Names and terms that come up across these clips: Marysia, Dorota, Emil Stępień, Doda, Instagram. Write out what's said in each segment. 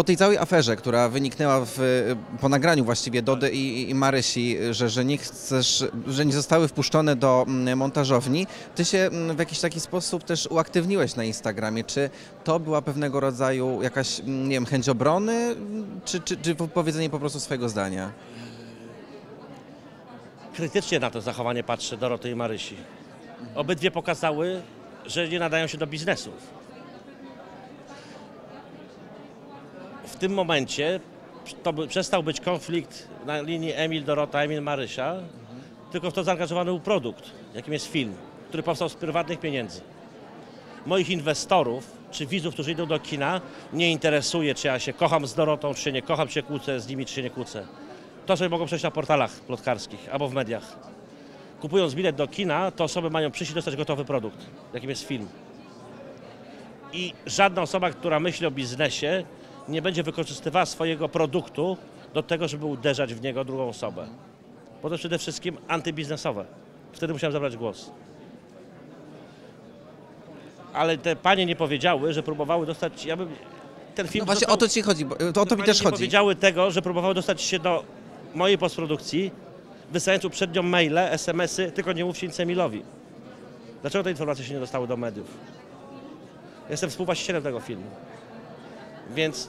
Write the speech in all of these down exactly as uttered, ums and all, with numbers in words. po tej całej aferze, która wyniknęła w, po nagraniu właściwie Dody i, i Marysi, że, że, nie chcesz, że nie zostały wpuszczone do montażowni, ty się w jakiś taki sposób też uaktywniłeś na Instagramie. Czy to była pewnego rodzaju jakaś, nie wiem, chęć obrony, czy, czy, czy powiedzenie po prostu swojego zdania? Krytycznie na to zachowanie patrzę Doroty i Marysi. Obydwie pokazały, że nie nadają się do biznesów. W tym momencie to by, przestał być konflikt na linii Emil-Dorota, Emil-Marysia, mhm. tylko w to zaangażowany był produkt, jakim jest film, który powstał z prywatnych pieniędzy. Moich inwestorów czy widzów, którzy idą do kina, nie interesuje, czy ja się kocham z Dorotą, czy się nie kocham, czy się kłócę z nimi, czy się nie kłócę. To sobie mogą przejść na portalach plotkarskich albo w mediach. Kupując bilet do kina, to osoby mają przyjść i dostać gotowy produkt, jakim jest film. I żadna osoba, która myśli o biznesie, nie będzie wykorzystywała swojego produktu do tego, żeby uderzać w niego drugą osobę. Bo to przede wszystkim antybiznesowe. Wtedy musiałem zabrać głos. Ale te panie nie powiedziały, że próbowały dostać... Ja bym, ten film no właśnie został, o to ci chodzi, bo, to o to mi też nie chodzi. Nie powiedziały tego, że próbowały dostać się do mojej postprodukcji, wysyłając uprzednio maile, es em esy, tylko nie mówcie nic Emilowi. Dlaczego te informacje się nie dostały do mediów? Jestem współwłaścicielem tego filmu. Więc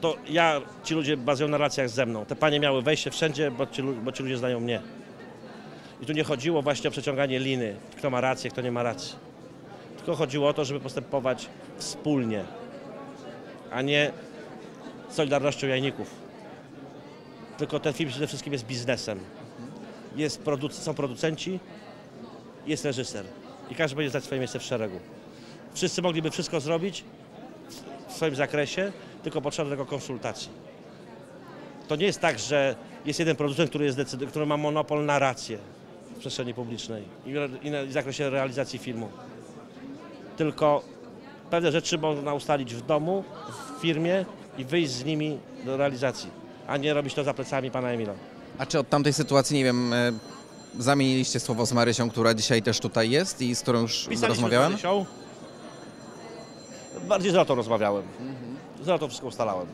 to ja, ci ludzie bazują na relacjach ze mną. Te panie miały wejście wszędzie, bo ci, bo ci ludzie znają mnie. I tu nie chodziło właśnie o przeciąganie liny, kto ma rację, kto nie ma racji. Tylko chodziło o to, żeby postępować wspólnie, a nie solidarnością jajników. Tylko ten film przede wszystkim jest biznesem. Jest produc są producenci, jest reżyser i każdy będzie znać swoje miejsce w szeregu. Wszyscy mogliby wszystko zrobić w swoim zakresie, tylko potrzeba do tego konsultacji. To nie jest tak, że jest jeden producent, który, jest który ma monopol na rację w przestrzeni publicznej i, i, na, i w zakresie realizacji filmu. Tylko pewne rzeczy można ustalić w domu, w firmie i wyjść z nimi do realizacji, a nie robić to za plecami pana Emila. A czy od tamtej sytuacji, nie wiem, zamieniliście słowo z Marysią, która dzisiaj też tutaj jest i z którą już rozmawiałem? Z Marysią. Bardziej z Dorotą rozmawiałem. Z Dorotą wszystko ustalałem.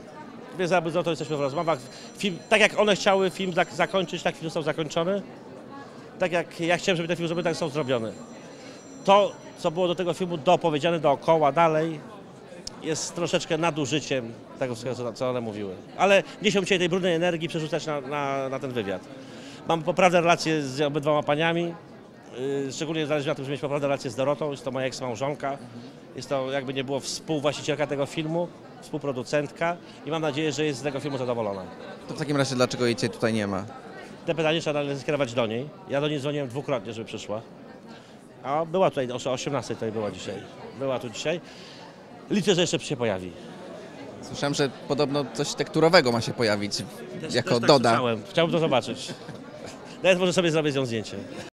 Więc z Dorotą jesteśmy w rozmowach. Film, tak jak one chciały film zakończyć, tak film został zakończony. Tak jak ja chciałem, żeby ten film zrobił, tak został zrobiony. To, co było do tego filmu dopowiedziane dookoła, dalej, jest troszeczkę nadużyciem tego wszystkiego, co one mówiły. Ale nie się dzisiaj tej brudnej energii przerzucać na, na, na ten wywiad. Mam poprawne relacje z obydwoma paniami. Yy, szczególnie zależy mi na tym, żeby mieć poprawne relacje z Dorotą. Jest to moja eks-małżonka. Jest to, jakby nie było, współwłaścicielka tego filmu, współproducentka i mam nadzieję, że jest z tego filmu zadowolona. To w takim razie dlaczego jej tutaj nie ma? Te pytanie trzeba skierować do niej. Ja do niej dzwoniłem dwukrotnie, żeby przyszła. A była tutaj, o osiemnastej tutaj była dzisiaj. Była tu dzisiaj. Liczę, że jeszcze się pojawi. Słyszałem, że podobno coś tekturowego ma się pojawić, też, jako też tak Doda. Słyszałem. Chciałbym to zobaczyć. Nawet może sobie zrobię z nią zdjęcie.